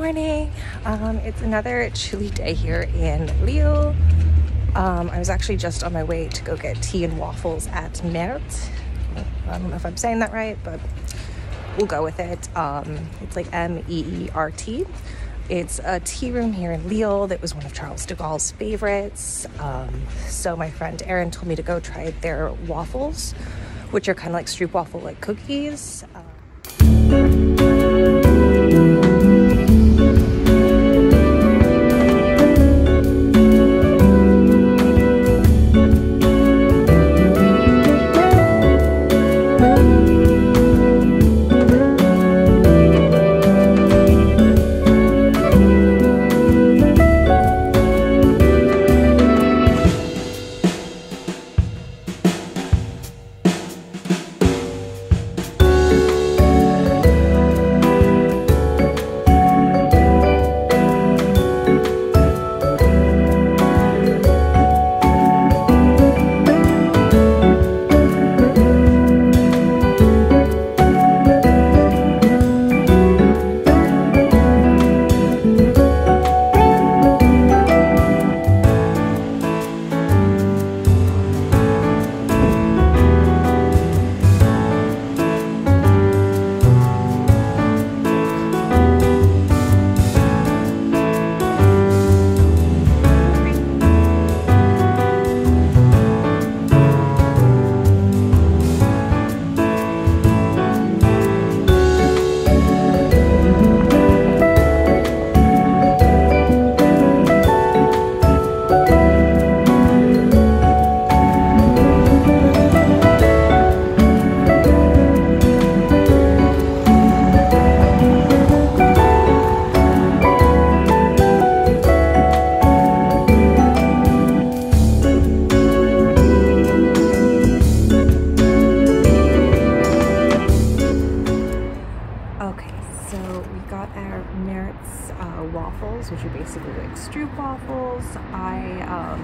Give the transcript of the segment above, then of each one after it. morning. It's another chilly day here in Lille. I was actually just on my way to go get tea and waffles at Meert. I don't know if I'm saying that right, but we'll go with it. It's like M-E-E-R-T. It's a tea room here in Lille that was one of Charles de Gaulle's favorites. So my friend Erin told me to go try their waffles, which are kind of like stroop waffle like cookies. Waffles, which are basically like stroop waffles. I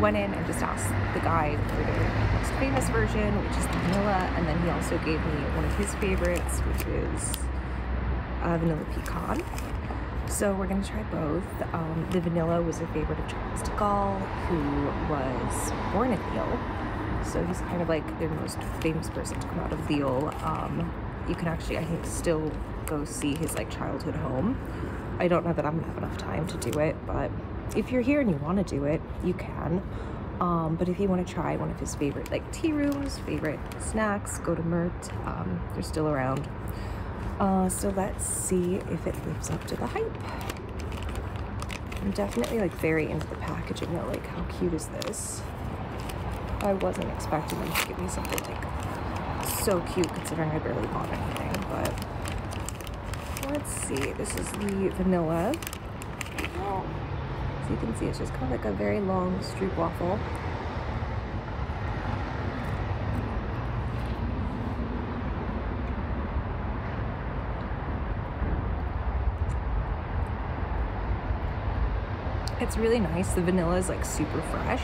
went in and just asked the guy for the most famous version, which is the vanilla, and then he also gave me one of his favorites, which is vanilla pecan. So we're going to try both. The vanilla was a favorite of Charles de Gaulle, who was born at Lille, so he's kind of like their most famous person to come out of Lille. You can actually, I think, still go see his like childhood home. I don't know that I'm gonna have enough time to do it, but if you're here and you want to do it, you can. But if you want to try one of his favorite like tea rooms, favorite snacks, go to Meert. They're still around. So let's see if it lives up to the hype. I'm definitely like very into the packaging though. Like, how cute is this? I wasn't expecting them to give me something like so cute, considering I barely bought anything, but let's see. This is the vanilla. Oh. So you can see it's just kind of like a very long stroop waffle. It's really nice. The vanilla is like super fresh.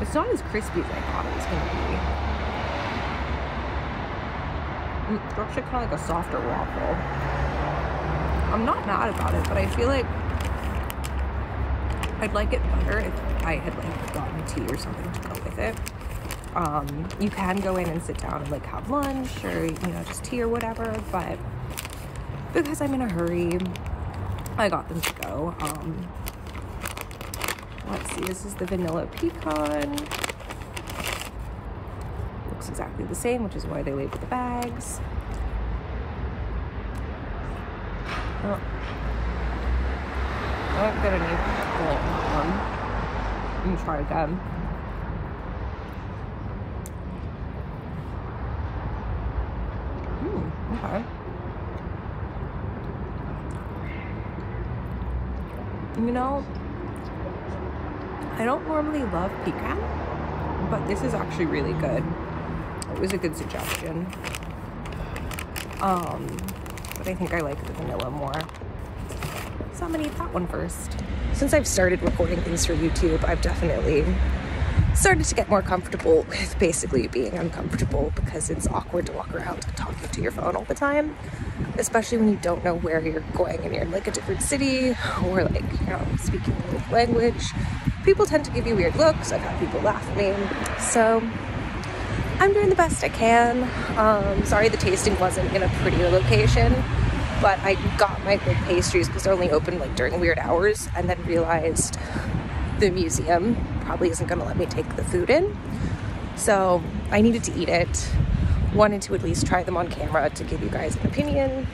It's not as crispy as I thought it was going to be. It's actually kind of like a softer waffle. I'm not mad about it, but I feel like I'd like it better if I had like gotten tea or something to go with it. You can go in and sit down and like have lunch or, you know, just tea or whatever, but because I'm in a hurry, I got them to go. Let's see, this is the vanilla pecan. Exactly the same, which is why they label the bags. Oh. I don't get any that one. Let me try again. Okay. You know, I don't normally love pecan, but this is actually really good. It was a good suggestion. But I think I like the vanilla more, so I'm gonna eat that one first. Since I've started recording things for YouTube, I've definitely started to get more comfortable with basically being uncomfortable, because it's awkward to walk around talking to your phone all the time, especially when you don't know where you're going and you're in like a different city or like, you know, speaking a new language. People tend to give you weird looks. I've had people laugh at me. So I'm doing the best I can. Sorry the tasting wasn't in a prettier location, but I got my big pastries because they're only open like during weird hours, and then realized the museum probably isn't gonna let me take the food in. So I needed to eat it. Wanted to at least try them on camera to give you guys an opinion.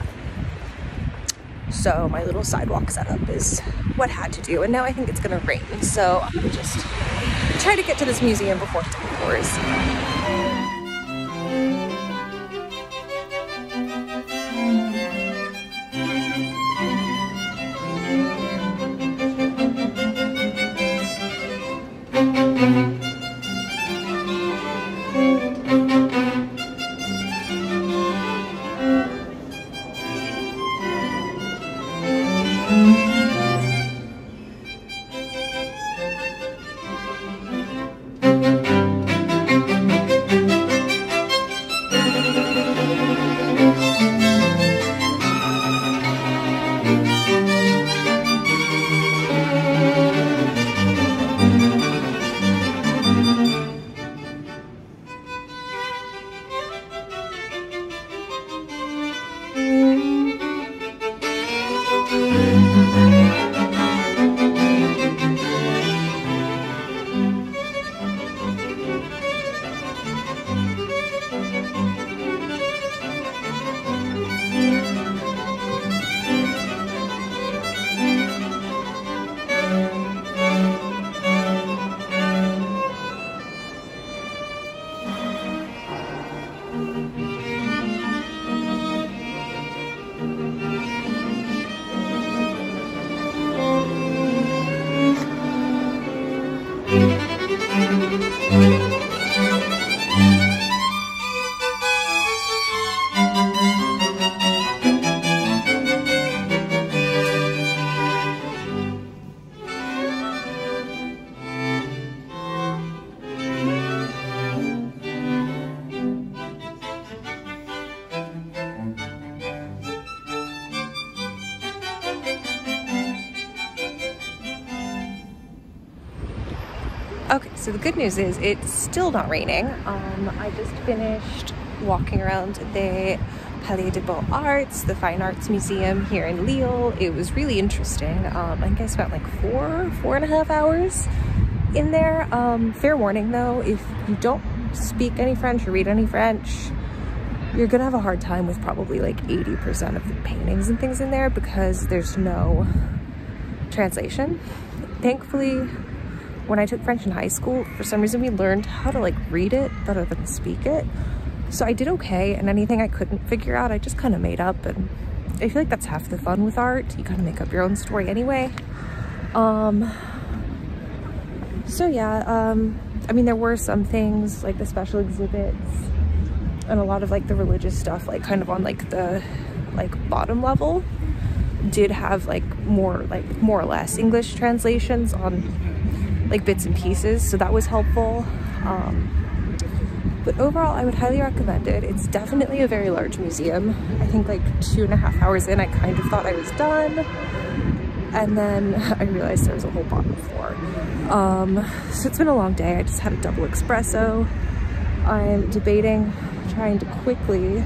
So my little sidewalk setup is what had to do, and now I think it's gonna rain. So I'm gonna just try to get to this museum before it pours. Okay, so the good news is it's still not raining. I just finished walking around the Palais des Beaux-Arts, the Fine Arts Museum here in Lille. It was really interesting. I think I spent like four and a half hours in there. Fair warning though, if you don't speak any French or read any French, you're gonna have a hard time with probably like 80% of the paintings and things in there because there's no translation. Thankfully, when I took French in high school, for some reason we learned how to like read it rather than speak it. So I did okay, and anything I couldn't figure out, I just kind of made up, and I feel like that's half the fun with art. You kind of make up your own story anyway. So yeah, I mean, there were some things like the special exhibits and a lot of like the religious stuff, like kind of on like the like bottom level, did have like more or less English translations on like bits and pieces, so that was helpful. But overall I would highly recommend it. It's definitely a very large museum. I think like 2.5 hours in I kind of thought I was done, and then I realized there was a whole bottom floor. So it's been a long day. I just had a double espresso. I'm debating trying to quickly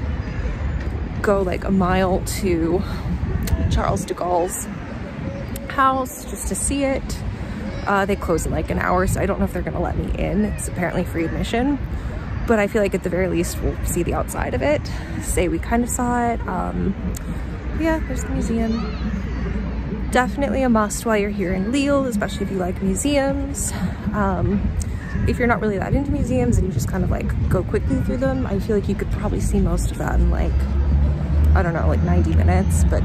go like a mile to Charles de Gaulle's house just to see it. They close in like an hour, so I don't know if they're gonna let me in. It's apparently free admission, but I feel like at the very least we'll see the outside of it, say we kind of saw it. Yeah, there's the museum. Definitely a must while you're here in Lille, especially if you like museums. If you're not really that into museums and you just kind of like go quickly through them, I feel like you could probably see most of that in like, I don't know, like 90 minutes, but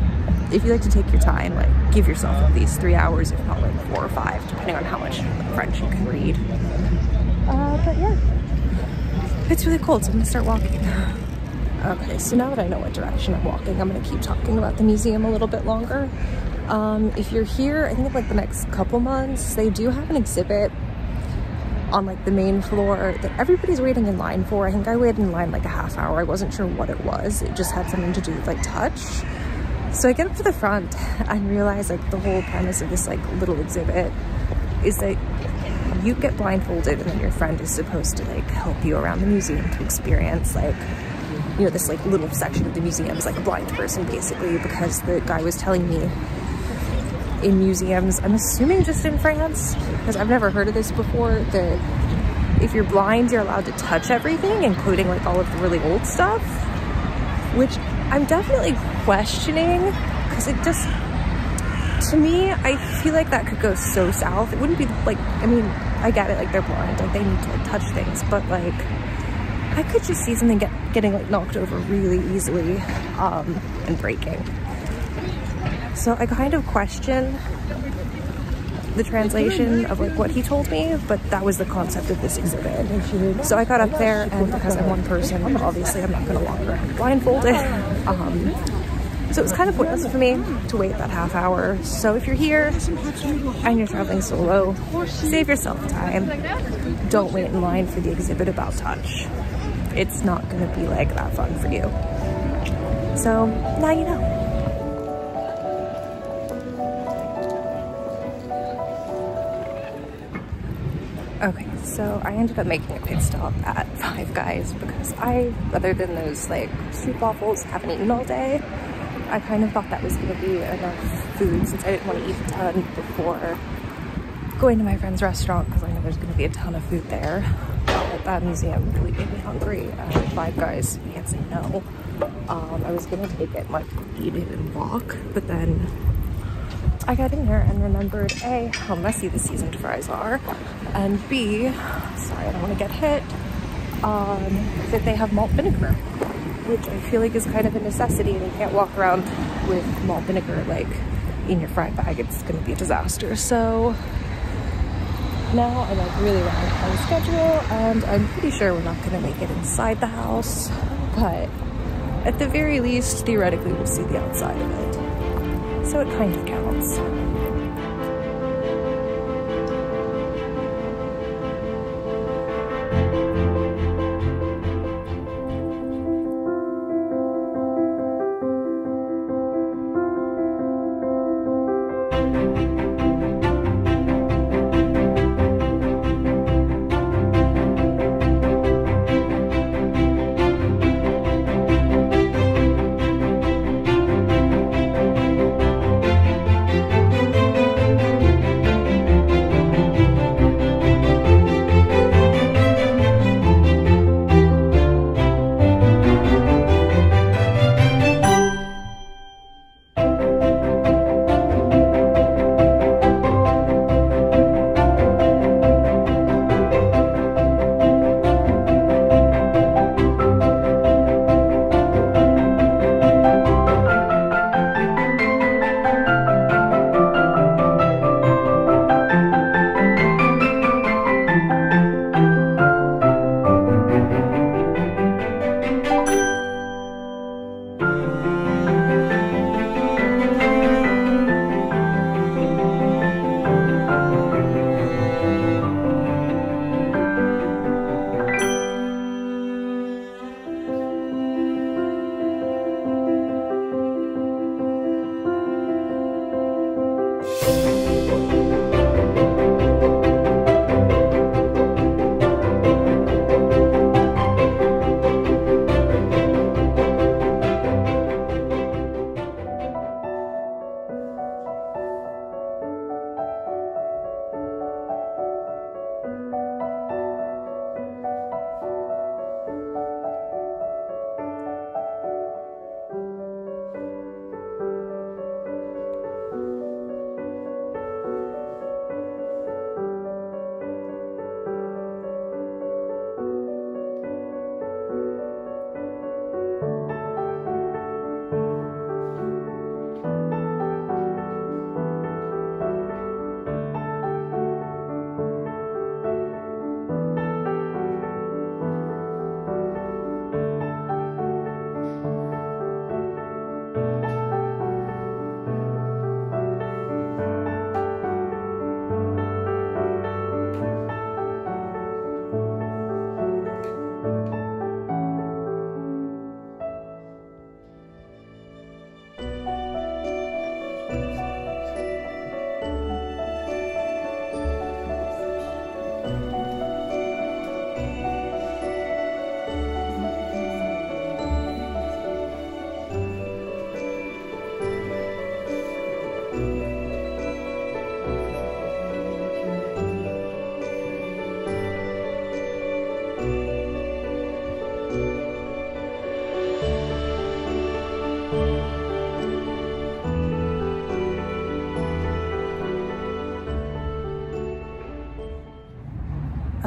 if you like to take your time, like give yourself at least 3 hours, if not like 4 or 5, depending on how much French you can read. But yeah, it's really cold, so I'm gonna start walking. Okay, so now that I know what direction I'm walking, I'm gonna keep talking about the museum a little bit longer. If you're here, I think in like the next couple months, they do have an exhibit on like the main floor that everybody's waiting in line for. I think I waited in line like a half hour. I wasn't sure what it was. It just had something to do with like touch. So I get up to the front and realize like the whole premise of this like little exhibit is that you get blindfolded and then your friend is supposed to like help you around the museum to experience like, you know, this like little section of the museum is like a blind person basically, because the guy was telling me in museums, I'm assuming just in France, because I've never heard of this before, that if you're blind, you're allowed to touch everything, including like all of the really old stuff, which I'm definitely questioning, because it just, to me, I feel like that could go so south. It wouldn't be like, I mean, I get it, like they're blind, like they need to like, touch things, but like, I could just see something getting like knocked over really easily and breaking. So I kind of question the translation of like what he told me, but that was the concept of this exhibit. So I got up there, and because I'm one person, obviously I'm not gonna walk around blindfolded. So it was kind of pointless for me to wait that half hour. So if you're here and you're traveling solo, save yourself time. Don't wait in line for the exhibit about touch. It's not gonna be like that fun for you. So now you know. Okay, so I ended up making a pit stop at Five Guys because I, other than those like soup waffles, haven't eaten all day. I kind of thought that was gonna be enough food since I didn't want to eat a ton before going to my friend's restaurant, because I know there's gonna be a ton of food there. But that museum really made me hungry. Five Guys, you can't say no. I was gonna take it, like eat it and walk, but then I got in there and remembered A, how messy the seasoned fries are, and B, sorry, I don't want to get hit, that they have malt vinegar, which I feel like is kind of a necessity, and you can't walk around with malt vinegar like in your fry bag. It's going to be a disaster. So now I'm like really running on schedule, and I'm pretty sure we're not going to make it inside the house, but at the very least, theoretically, we'll see the outside of it. So it kind of counts.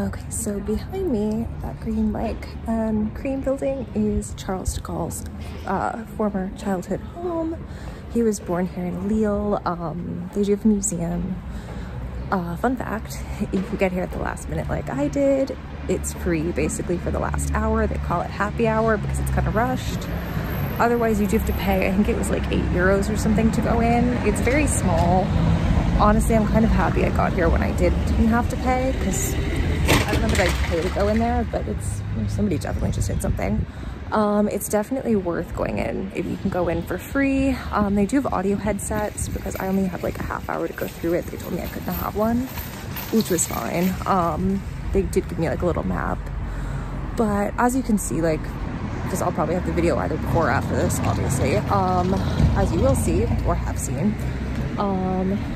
Okay, so behind me, that green like cream building is Charles de Gaulle's former childhood home. He was born here in Lille. They do have a museum. Fun fact, if you get here at the last minute like I did, it's free basically for the last hour. They call it happy hour because it's kind of rushed. Otherwise, you do have to pay, I think it was like €8 or something to go in. It's very small. Honestly, I'm kind of happy I got here when I didn't have to pay, because I don't know that I'd pay to go in there, but it's, somebody definitely just did something. It's definitely worth going in if you can go in for free. They do have audio headsets because I only had like a half hour to go through it. They told me I couldn't have one, which was fine. They did give me like a little map, but as you can see, like, because I'll probably have the video either before or after this, obviously, as you will see or have seen.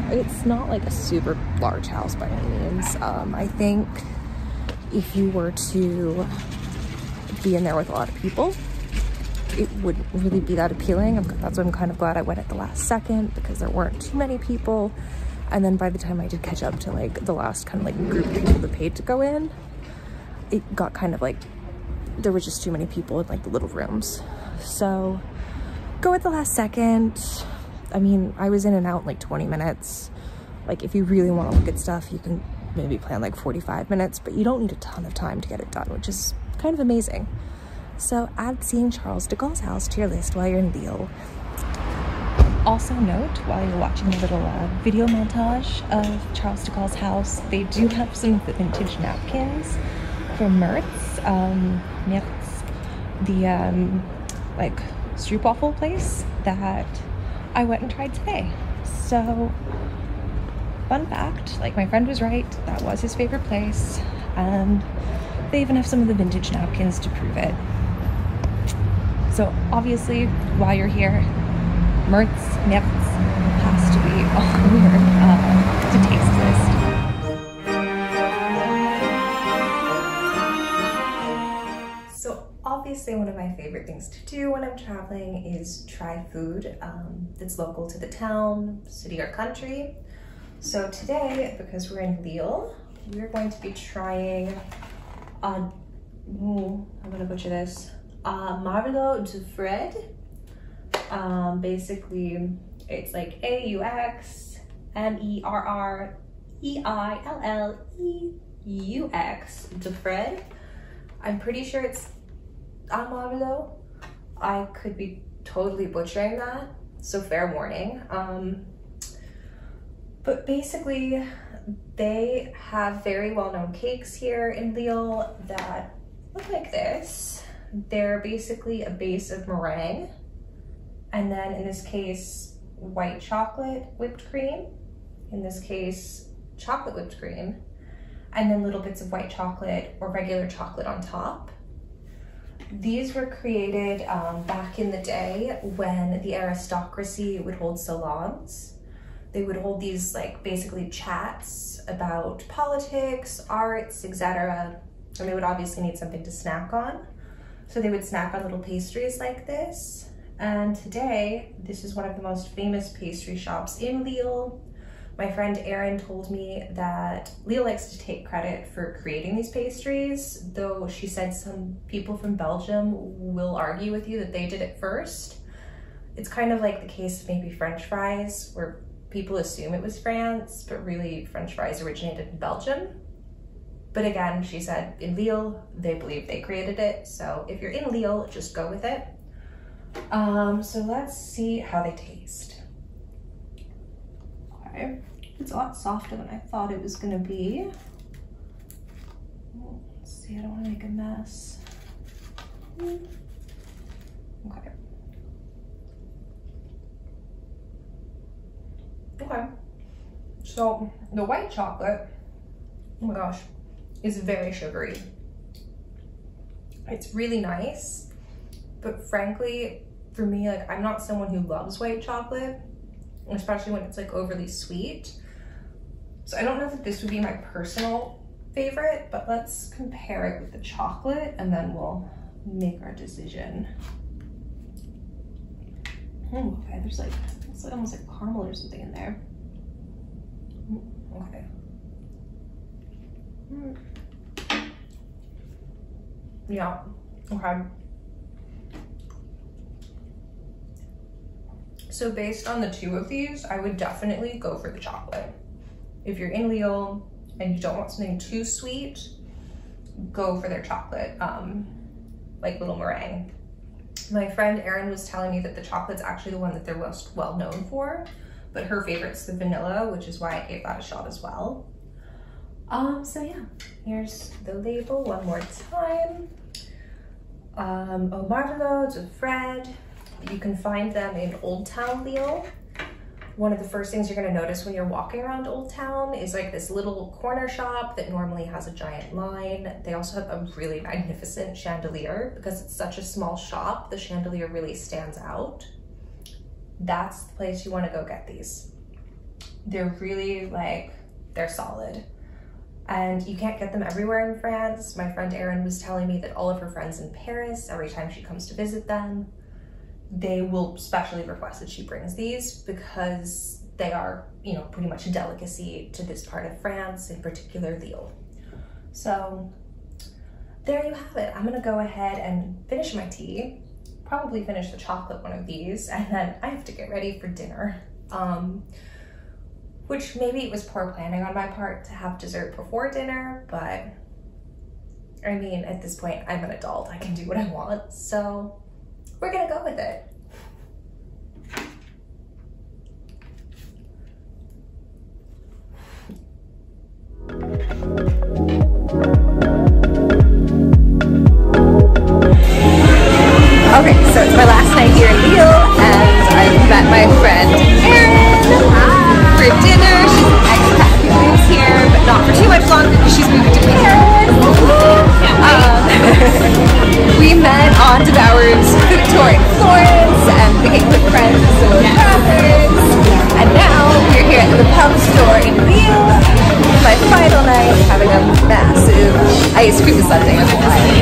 It's not like a super large house by any means. I think if you were to be in there with a lot of people, it wouldn't really be that appealing. That's what I'm kind of glad I went at the last second, because there weren't too many people. And then by the time I did catch up to like the last kind of like group of people that paid to go in, it got kind of like, there were just too many people in like the little rooms. So go at the last second. I mean, I was in and out in like 20 minutes. Like, if you really want to look at stuff, you can maybe plan like 45 minutes, but you don't need a ton of time to get it done, which is kind of amazing. So add seeing Charles de Gaulle's house to your list while you're in Lille. Also note, while you're watching the little video montage of Charles de Gaulle's house, they do have some vintage napkins from Meert's, the like stroopwafel place that I went and tried today. So, fun fact, like, my friend was right, that was his favorite place, and they even have some of the vintage napkins to prove it. So obviously, while you're here, Meert's has to be on your to taste list. Obviously, one of my favorite things to do when I'm traveling is try food that's local to the town, city, or country. So today, because we're in Lille, we're going to be trying I'm gonna butcher this, Merveilleux de Fred. Basically, it's like AUX MERREILLEUX de Fred. I'm pretty sure it's Merveilleux. I could be totally butchering that, so fair warning. But basically, they have very well-known cakes here in Lille that look like this. They're basically a base of meringue, and then in this case, white chocolate whipped cream. In this case, chocolate whipped cream, and then little bits of white chocolate or regular chocolate on top. These were created back in the day when the aristocracy would hold salons. They would hold these like basically chats about politics, arts, etc. And they would obviously need something to snack on. So they would snack on little pastries like this. And today, this is one of the most famous pastry shops in Lille. My friend Erin told me that Lille likes to take credit for creating these pastries, though she said some people from Belgium will argue with you that they did it first. It's kind of like the case of maybe French fries, where people assume it was France, but really French fries originated in Belgium. But again, she said in Lille, they believe they created it. So if you're in Lille, just go with it. So let's see how they taste. It's a lot softer than I thought it was gonna be. Let's see, I don't wanna make a mess. Okay. Okay. So the white chocolate, oh my gosh, is very sugary. It's really nice, but frankly, for me, like, I'm not someone who loves white chocolate, especially when it's like overly sweet. So I don't know if this would be my personal favorite, but let's compare it with the chocolate and then we'll make our decision. Okay, there's like, it's like almost like caramel or something in there. Okay. Yeah, okay. So based on the two of these, I would definitely go for the chocolate. If you're in Lille and you don't want something too sweet, go for their chocolate, like little meringue. My friend Erin was telling me that the chocolate's actually the one that they're most well known for, but her favorite's the vanilla, which is why I gave that a shot as well. So yeah, here's the label one more time. Aux Merveilleux de Fred. You can find them in Old Town Lille. One of the first things you're gonna notice when you're walking around Old Town is like this little corner shop that normally has a giant line. They also have a really magnificent chandelier. Because it's such a small shop, the chandelier really stands out. That's the place you wanna go get these. They're really like, they're solid. And you can't get them everywhere in France. My friend Erin was telling me that all of her friends in Paris, every time she comes to visit them, they will specially request that she brings these because they are, you know, pretty much a delicacy to this part of France, in particular Lille. So there you have it. I'm gonna go ahead and finish my tea, probably finish the chocolate one of these, and then I have to get ready for dinner. Which maybe it was poor planning on my part to have dessert before dinner, but I mean, at this point, I'm an adult, I can do what I want, so we're gonna go with it. Okay, so it's my last night here in Lille, and I've met my friend Erin for dinner. She's an expat who lives here, but not for too much longer because she's moving to Paris. We met on Devour's food tour in Florence and became good friends with Proverbs. And now we're here at the pub store in Lille. My final night, having a massive ice cream sundae with wine.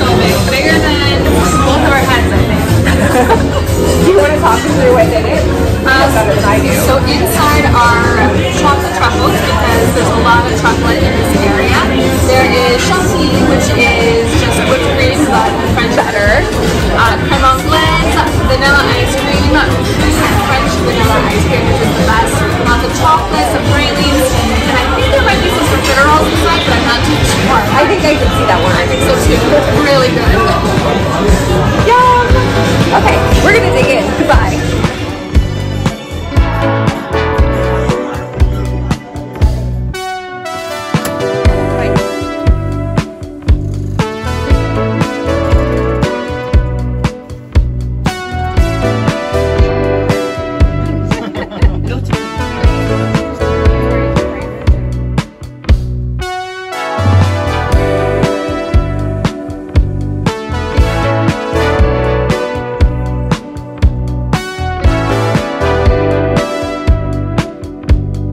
So big, bigger than both of our heads, I think. Do you want to talk me through what's in it? Better than I do. So inside are chocolate truffles because there's a lot of chocolate in this area. There is chantilly, which is just whipped cream, but French butter. Creme anglaise, vanilla ice cream. This is French vanilla ice cream, which is the best. The chocolate, some pralines, and I think there might be some profiteroles inside, but I'm not too sure. I think I can see that one. I think so too. It's really good.